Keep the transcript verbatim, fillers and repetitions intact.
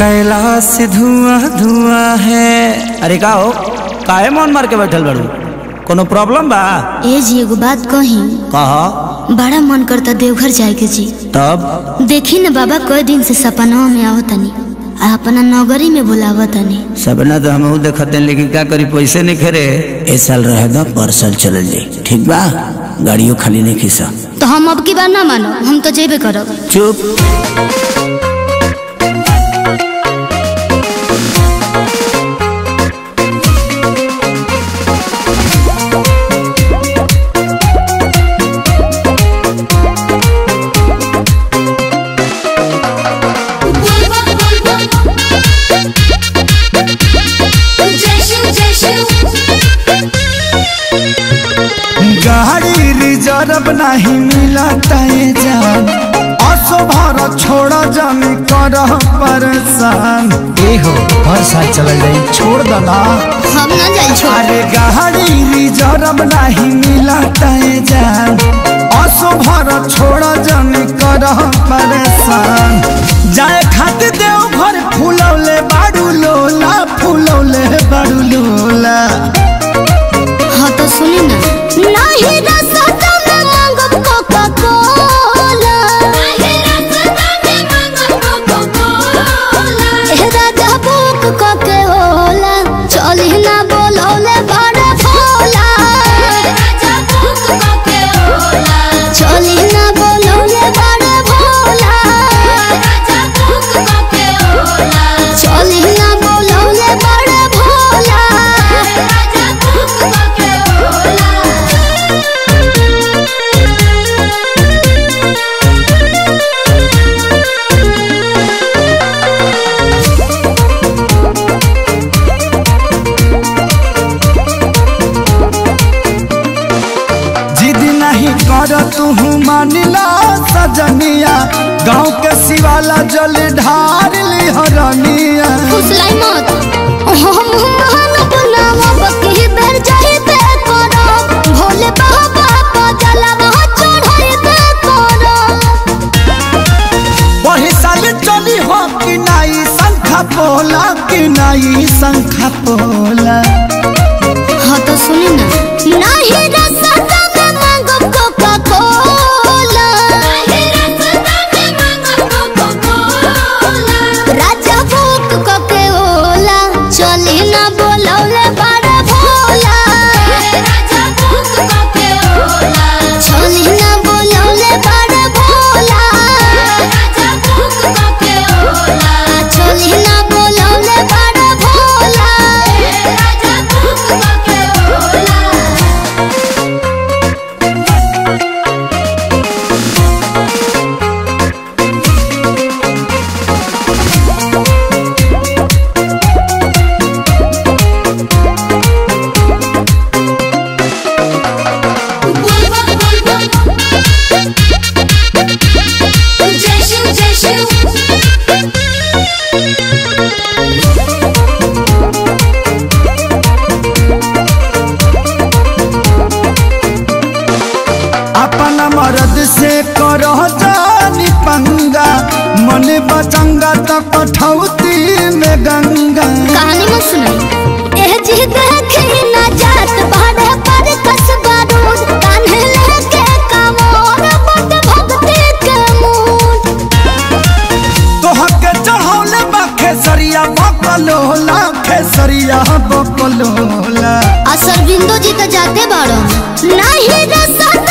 कैलाश धुआं धुआं है। अरे का हो, काहे मन मार के बैठल बड़ू? कोनो प्रॉब्लम बा? ए जी एगो बात कही। कहा? बड़ा मन करता देवघर जाए के जी। तब? देखी न बाबा कई दिन से सपना में आवतनी आ अपना नौकरी में बुलावतनी। सपना तो हम देखते लेकिन क्या करी पैसे नहीं खेरे। ए साल रह दो परसल चल जाये, ठीक बा? गाड़ियों खाली नहीं खीसा। तो हम अब की बार ना मानो, हम तो जेबे करो। चुप। गाड़ी रिजर्व नहीं मिला ताए जान असो भारो छोड़ा जामी करह परेशान। ए हो हर साल चलल जाई, छोड़ दो ना, हम ना जाई छोड़। अरे गाड़ी रिजर्व नहीं मिला ताए जान असो भारो छोड़ा जामी करह परेशान। जाए खातिर देवघर फूलौले बाड़ू लोला, फूलौले बाड़ू लोला। हाँ तो सुनी ना नहीं रास्ता में मांगब कोका कोला, नहीं रास्ता में मांगब कोका कोला। ए राजा भूख कोके होला, चली ना बोलौले बड़ा भोला। राजा भूख कोके होला, चली ना बोलौले बड़ा भोला। राजा भूख कोके होला, चली ना बोलौले बड़ा भोला। राजा भूख कोके होला। सजनिया गाँव के शिवाला जल ढार ली हरनिया। फुसलाई मत हम मन बनावा बकी बेर जाई ते करो भोले बाबा को जलावा चढ़ाई ते करो। वही साल चली हो कि नाही संखा पोला, कि नाही संखा पोला। हाँ तो सुनी ना नाही रस्ता में मांगब कोका कोला, असर बिंदु जी के जाते बाड़ो नहीं रसा।